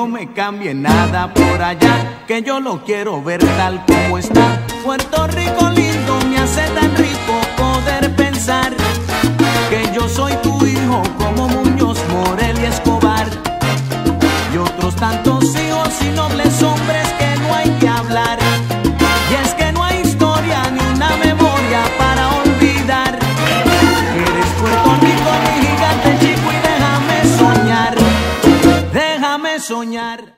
no me cambie nada por allá, que yo lo quiero ver tal como está. Puerto Rico lindo, me hace tan rico poder pensar que yo soy tu hijo, como Muñoz, Morel y Escobar, y otros tantos hijos y nobles hombres que no hay que hablar. Y es que no hay historia ni una memoria para olvidar. Eres Puerto Rico, mi gigante chico, y déjame soñar. Déjame soñar.